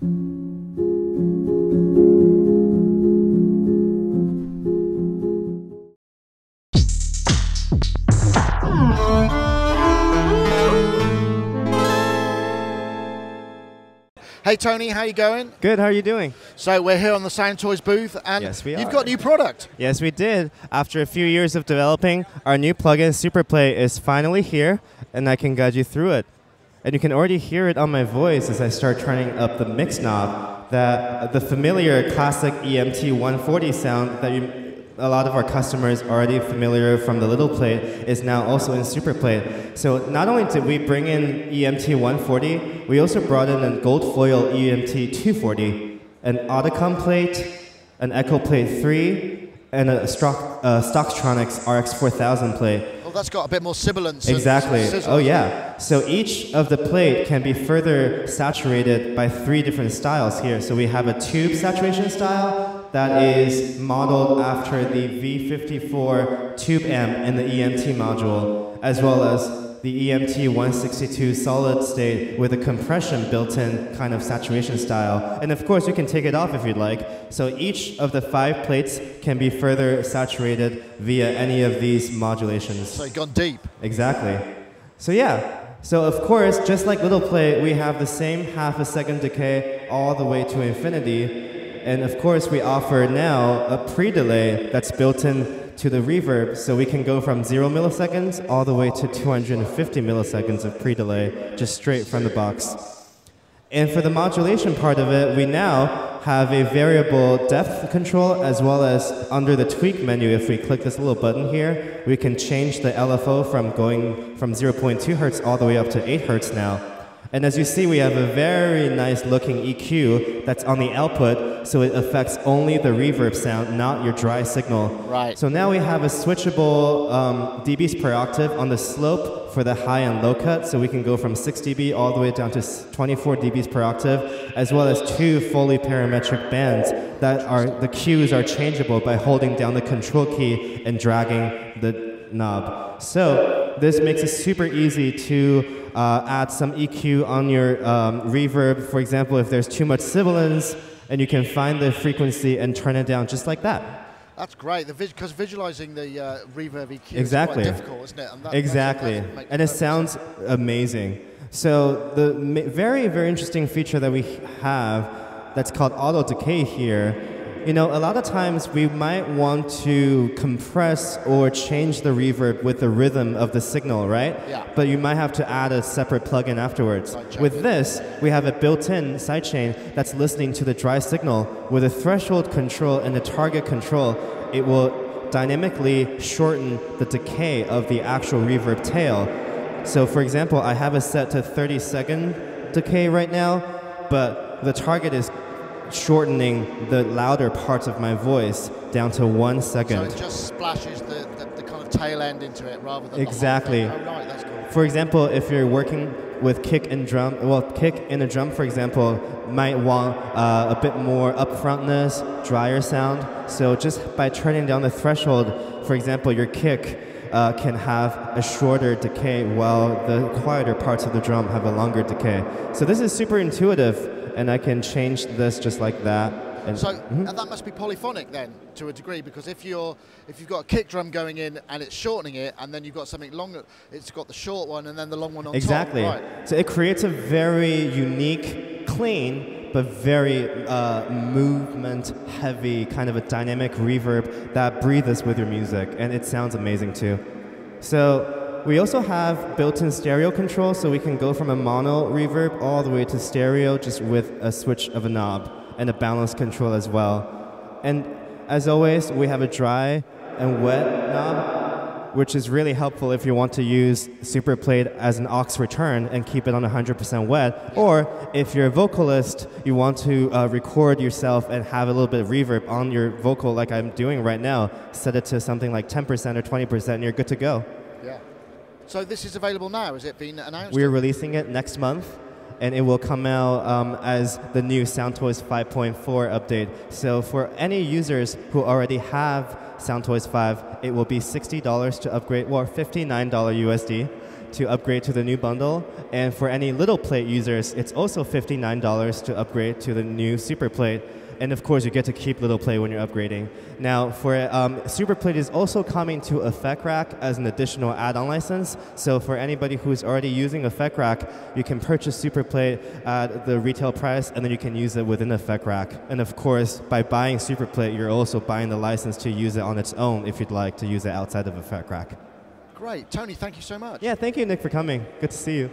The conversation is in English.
Hey Tony, how you going? Good, how are you doing? So we're here on the SoundToys booth, and yes, you've got a new product. Yes, we did. After a few years of developing, our new plugin Super Plate is finally here, and I can guide you through it. And you can already hear it on my voice as I start turning up the mix knob, the familiar classic EMT-140 sound that a lot of our customers already familiar from the Little Plate is now also in Super Plate. So not only did we bring in EMT 140, we also brought in a gold foil EMT 240, an Audicon plate, an Echo Plate 3, and a Stocktronics RX-4000 plate. Well, that's got a bit more sibilance. Exactly. Oh yeah. So each of the plate can be further saturated by three different styles here. So we have a tube saturation style, that is modeled after the V54 tube amp in the EMT module, as well as the EMT 162 solid state with a compression built-in kind of saturation style. And of course, you can take it off if you'd like. So each of the 5 plates can be further saturated via any of these modulations. So you've gone deep. Exactly. So yeah. So of course, just like Little Plate, we have the same half a second decay all the way to infinity. And of course, we offer now a pre-delay that's built in to the reverb, so we can go from 0 milliseconds all the way to 250 milliseconds of pre-delay, just straight from the box. And for the modulation part of it, we now have a variable depth control, as well as under the tweak menu, if we click this little button here, we can change the LFO from going from 0.2 hertz all the way up to 8 hertz now. And as you see, we have a very nice looking EQ that's on the output, so it affects only the reverb sound, not your dry signal. Right. So now we have a switchable dBs per octave on the slope for the high and low cut, so we can go from 6 dB all the way down to 24 dBs per octave, as well as 2 fully parametric bands that are, the cues are changeable by holding down the control key and dragging the knob. So this makes it super easy to add some EQ on your reverb. For example, if there's too much sibilance, and you can find the frequency and turn it down just like that. That's great, because visualizing the reverb EQ is quite difficult, isn't it? And exactly, and it sounds amazing. So the very, very interesting feature that we have that's called auto decay here. You know, a lot of times we might want to compress or change the reverb with the rhythm of the signal, right? Yeah. But you might have to add a separate plugin afterwards. With this, we have a built-in sidechain that's listening to the dry signal. With a threshold control and a target control, it will dynamically shorten the decay of the actual reverb tail. So for example, I have it set to 30-second decay right now, but the target is shortening the louder parts of my voice down to 1 second. So it just splashes the kind of tail end into it rather than the whole thing. Oh, right, that's cool. For example, if you're working with kick and drum, well, kick and a drum, for example, might want a bit more upfrontness, drier sound. So just by turning down the threshold, for example, your kick can have a shorter decay while the quieter parts of the drum have a longer decay. So this is super intuitive. And I can change this just like that. And so and that must be polyphonic then, to a degree, because if you've got a kick drum going in and it's shortening it, and then you've got something longer, it's got the short one and then the long one on top. Exactly. Right. So it creates a very unique, clean, but very movement-heavy kind of a dynamic reverb that breathes with your music, and it sounds amazing too. So. We also have built-in stereo control, so we can go from a mono reverb all the way to stereo just with a switch of a knob and a balance control as well. And as always, we have a dry and wet knob, which is really helpful if you want to use Super Plate as an aux return and keep it on 100% wet, or if you're a vocalist, you want to record yourself and have a little bit of reverb on your vocal like I'm doing right now, set it to something like 10% or 20% and you're good to go. Yeah. So this is available now, has it been announced? We're releasing it next month, and it will come out as the new SoundToys 5.4 update. So for any users who already have SoundToys 5, it will be $60 to upgrade, or $59 USD to upgrade to the new bundle. And for any Little Plate users, it's also $59 to upgrade to the new Super Plate. And of course, you get to keep Little Plate when you're upgrading. Now, for Super Plate is also coming to Effect Rack as an additional add-on license. So for anybody who's already using Effect Rack, you can purchase Super Plate at the retail price, and then you can use it within Effect Rack. And of course, by buying Super Plate, you're also buying the license to use it on its own if you'd like to use it outside of Effect Rack. Great. Tony, thank you so much. Yeah, thank you, Nick, for coming. Good to see you.